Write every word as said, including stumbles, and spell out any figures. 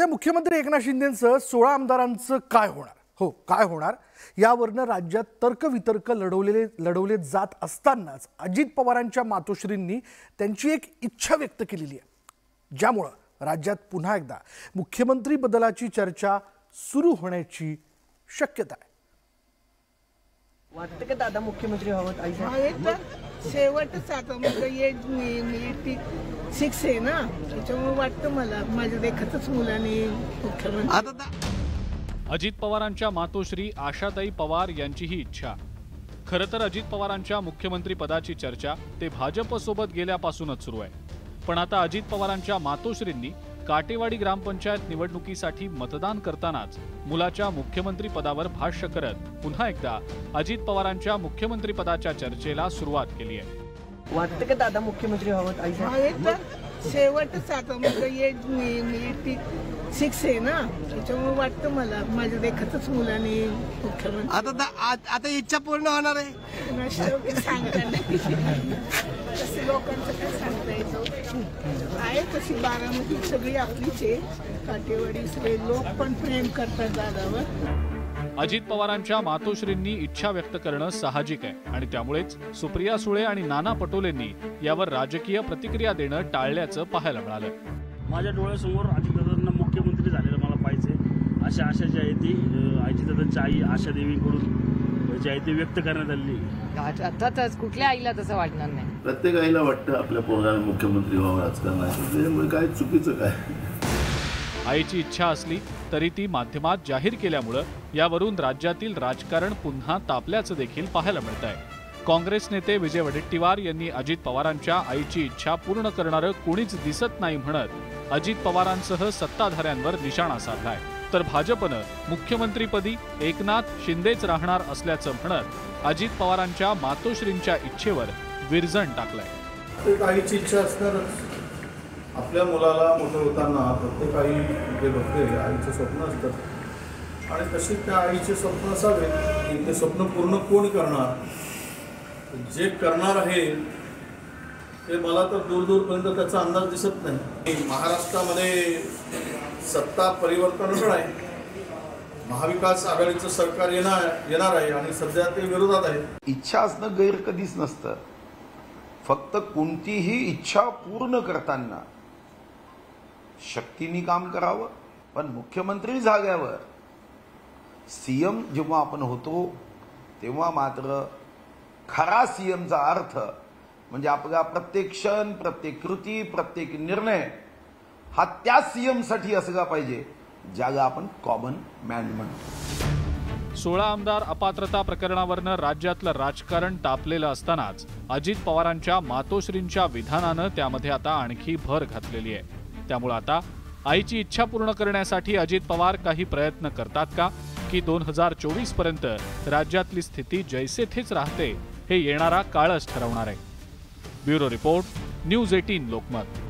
मुख्यमंत्री एकनाथ शिंदेंसह सोळा आमदारांचं काय होणार हो काय होणार यावरनं राज्यात तर्कवितर्क लढवलेले लढवले जात असतानाच अजित पवारांच्या मातोश्रींनी त्यांची एक इच्छा व्यक्त केलेली आहे, ज्यामुळे राज्यात पुन्हा एकदा मुख्यमंत्री बदलाची चर्चा सुरू होण्याची शक्यता आहे। वाटतं की दादा मुख्यमंत्री हवत आईसाहेब शेवटच आता म्हणजे ये सिक्स आहे ना त्याच्यामुळे वाटतं मला माझ्या देखतच मुलांनी मुख्यमंत्री। अजित पवारांच्या मातोश्री आशाताई पवार यांची ही इच्छा। खरं तर अजित पवारांच्या मुख्यमंत्री पदाची चर्चा ते भाजप सोबत गेल्यापासूनच सुरू आहे, पण आता अजित पवारांच्या मातोश्रींनी काटेवाडी ग्रामपंचायत निवडणुकीसाठी मतदान करतानाच मुलाच्या मुख्यमंत्री पदावर भाष्य करत पुन्हा एकदा अजित पवारांच्या मुख्यमंत्री पदाच्या चर्चेला सुरुवात केली आहे। वाटतं की दादा मुख्यमंत्री हवत आईसाहेब शेवटच आता म्हणजे ये सिक्स आहे ना त्याच्यामुळे वाटतं मला माझ्या देखतच मुलांनी मुख्यमंत्री। आता आता इच्छा पूर्ण होणार आहे सांगता नाही लोकांचं काय सांगतायचं आहे तशी बारामती सगळी आपलीच आहे, काटेवाडी सगळे लोक पण प्रेम करतात दादावर। अजित पवारांच्या मातोश्रींनी इच्छा व्यक्त करणं साहजिक आहे आणि त्यामुळेच सुप्रिया सुळे आणि नाना पटोलेंनी यावर राजकीय प्रतिक्रिया देणं टाळल्याचं पाहायला मिळालं। माझ्या डोळ्यासमोर अजितदादांना मुख्यमंत्री झालेलं मला पाहिजे अशा आशा जी आहे ती अजितदादांच्या आई आशादेवीकडून जी आहे ती व्यक्त करण्यात आली। अर्थातच कुठल्या आईला तसं वाटणार नाही, प्रत्येक आईला वाटतं आपल्या पोराला मुख्यमंत्री व्हावं राजकारणात, काय चुकीचं काय। आईची इच्छा असली तरी ती माध्यमात जाहीर केल्यामुळं यावरून राज्यातील राजकारण पुन्हा तापल्याचं देखील पाहायला मिळत आहे। काँग्रेस नेते विजय वडेट्टीवार यांनी अजित पवारांच्या आईची इच्छा पूर्ण करणारं कोणीच दिसत नाही म्हणत अजित पवारांसह सत्ताधाऱ्यांवर निशाणा साधलाय, तर भाजपनं मुख्यमंत्रीपदी एकनाथ शिंदेच राहणार असल्याचं म्हणत अजित पवारांच्या मातोश्रींच्या इच्छेवर विरजण टाकलंय। प्रत्येकाची इच्छा असणार आपल्या मुलाला मोठं होताना प्रत्येकाही जे बघते आईचं स्वप्न असतं आणि तशी त्या आईचे स्वप्न असावे की ते स्वप्न पूर्ण कोण करणार, जे करणार आहे ते मला तर दूर दूरपर्यंत त्याचा अंदाज दिसत नाही। महाराष्ट्रामध्ये सत्ता परिवर्तन होणार आहे, महाविकास आघाडीचं सरकार येणार येणार आहे आणि सध्या ते विरोधात आहे। इच्छा असणं गैर कधीच नसतं, फक्त कोणतीही इच्छा पूर्ण करताना शक्तीने काम करावं। पण मुख्यमंत्री जाग्यावर सीएम जेव्हा आपण होतो तेव्हा मात्र खरा सीएमचा अर्थ म्हणजे आपला प्रत्येक क्षण, प्रत्येक कृती, प्रत्येक निर्णय हा त्या सीएम साठी असला पाहिजे ज्याला आपण कॉमन मॅन म्हणतो। सोळा आमदार अपात्रता प्रकरणावरनं राज्यातलं राजकारण तापलेलं असतानाच अजित पवारांच्या मातोश्रींच्या विधानानं त्यामध्ये आता आणखी भर घातलेली आहे। त्यामुळे आता आईची इच्छा पूर्ण करण्यासाठी अजित पवार काही प्रयत्न करतात का की दोन हजार चोवीस पर्यंत राज्यातली स्थिती जैसे थेच राहते हे येणारा काळच ठरवणार आहे। ब्युरो रिपोर्ट, न्यूज एटीन लोकमत।